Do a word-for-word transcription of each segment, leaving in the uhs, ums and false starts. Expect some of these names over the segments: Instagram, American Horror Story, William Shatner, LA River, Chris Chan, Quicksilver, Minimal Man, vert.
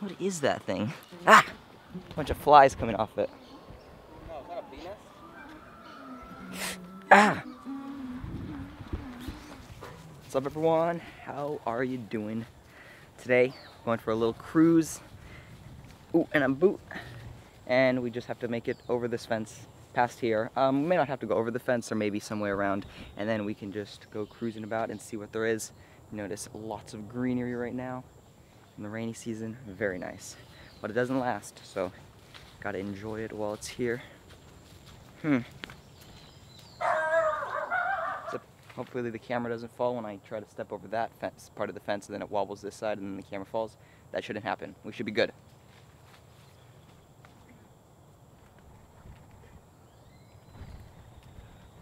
What is that thing? Ah! Bunch of flies coming off it. No, it's not a penis. Ah! What's up, everyone? How are you doing? Today, we're going for a little cruise. Ooh, and a boot. And we just have to make it over this fence, past here. Um, we may not have to go over the fence, or maybe somewhere around. And then we can just go cruising about and see what there is. Notice lots of greenery right now. In the rainy season, very nice. But it doesn't last, so gotta enjoy it while it's here. Hmm. Hopefully the camera doesn't fall when I try to step over that fence, part of the fence, and then it wobbles this side, and then the camera falls. That shouldn't happen. We should be good.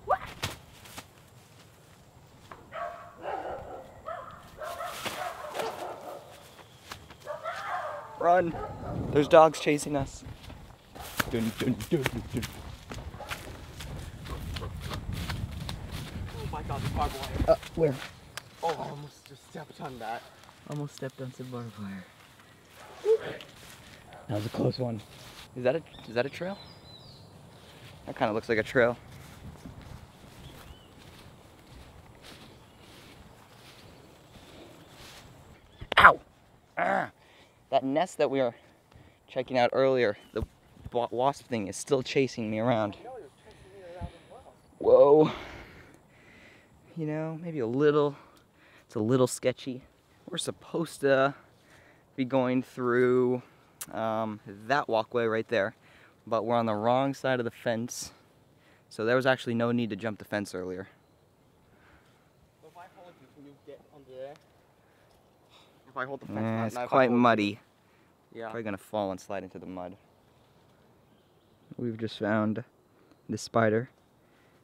What? Run! There's dogs chasing us. Dun, dun, dun, dun, dun. Uh, where? Oh, I almost just stepped on that. Almost stepped on some barbed wire. That was a close one. Is that a is that a trail? That kind of looks like a trail. Ow! Ah! That nest that we were checking out earlier, the wasp thing is still chasing me around. Whoa! You know, maybe a little, it's a little sketchy. We're supposed to be going through um, that walkway right there, but we're on the wrong side of the fence, so there was actually no need to jump the fence earlier. If I hold you, can you get under there? If I hold the fence, eh, it's quite muddy. Yeah. Probably gonna fall and slide into the mud. We've just found this spider.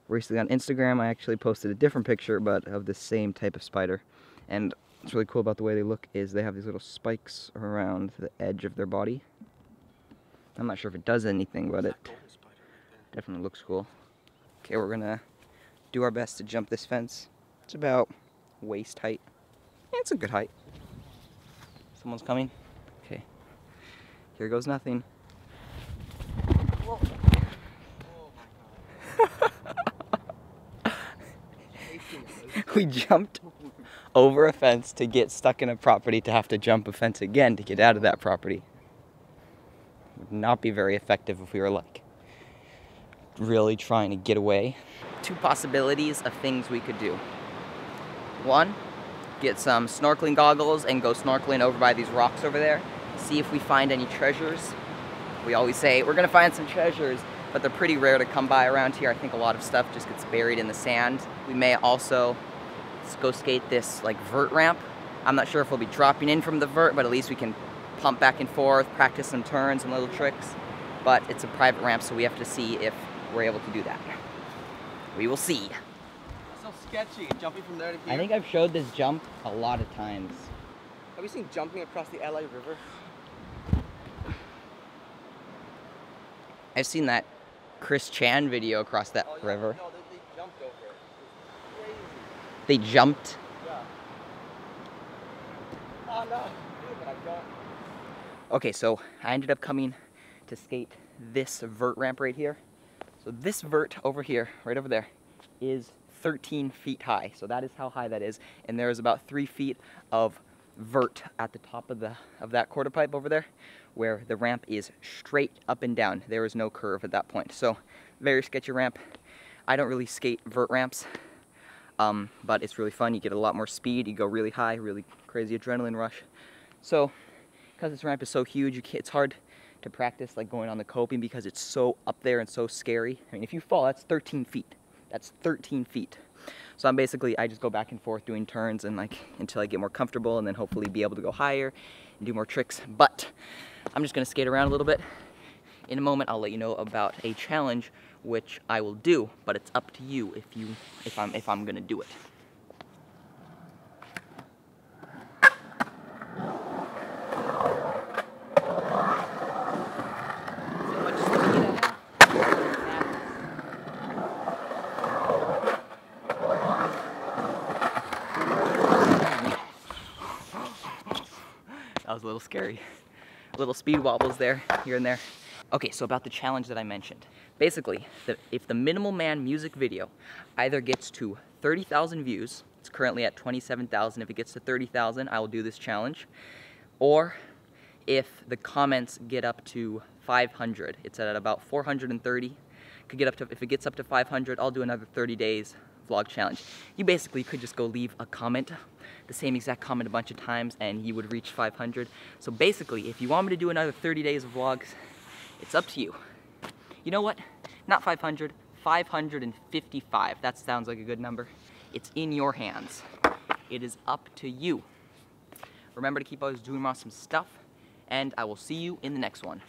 Recently on Instagram, I actually posted a different picture, but of the same type of spider. And what's really cool about the way they look is they have these little spikes around the edge of their body. I'm not sure if it does anything, but it definitely looks cool. Okay, we're gonna do our best to jump this fence. It's about waist height. Yeah, it's a good height. Someone's coming. Okay, here goes nothing. Whoa. We jumped over a fence to get stuck in a property, to have to jump a fence again to get out of that property. Would not be very effective if we were like really trying to get away. Two possibilities of things we could do. One, get some snorkeling goggles and go snorkeling over by these rocks over there. See if we find any treasures. We always say we're gonna find some treasures, but they're pretty rare to come by around here. I think a lot of stuff just gets buried in the sand. We may also go skate this like vert ramp. I'm not sure if we'll be dropping in from the vert, but at least we can pump back and forth, practice some turns and little tricks. But it's a private ramp, so we have to see if we're able to do that. We will see. It's so sketchy, jumping from there to here. I think I've showed this jump a lot of times. Have you seen jumping across the L A River? I've seen that Chris Chan video across that oh, yeah. river. No, they, they jumped over it. It's crazy. They jumped? Yeah. Oh, no. Dude, but I don't. Okay, so I ended up coming to skate this vert ramp right here. So this vert over here, right over there, is thirteen feet high. So that is how high that is. And there is about three feet of vert at the top of the of that quarter pipe over there, where the ramp is straight up and down. There is no curve at that point. So very sketchy ramp. I don't really skate vert ramps, um, but it's really fun. You get a lot more speed. You go really high, really crazy adrenaline rush. So because this ramp is so huge, you can't, it's hard to practice like going on the coping because it's so up there and so scary. I mean, if you fall, that's thirteen feet. That's thirteen feet. So I'm basically, I just go back and forth doing turns and like until I get more comfortable and then hopefully be able to go higher and do more tricks. But I'm just gonna skate around a little bit. In a moment, I'll let you know about a challenge which I will do, but it's up to you if you if I'm if I'm gonna do it. That was a little scary. little speed wobbles there, here and there. Okay, so about the challenge that I mentioned. Basically, the, if the Minimal Man music video either gets to thirty thousand views, it's currently at twenty-seven thousand, if it gets to thirty thousand, I will do this challenge, or if the comments get up to five hundred, it's at about four hundred thirty, could get up to, if it gets up to five hundred, I'll do another thirty days vlog challenge. You basically could just go leave a comment, the same exact comment a bunch of times, and you would reach five hundred. So basically, if you want me to do another thirty days of vlogs, it's up to you. You know what? Not five hundred, five hundred fifty-five. That sounds like a good number. It's in your hands. It is up to you. Remember to keep always doing awesome stuff, and I will see you in the next one.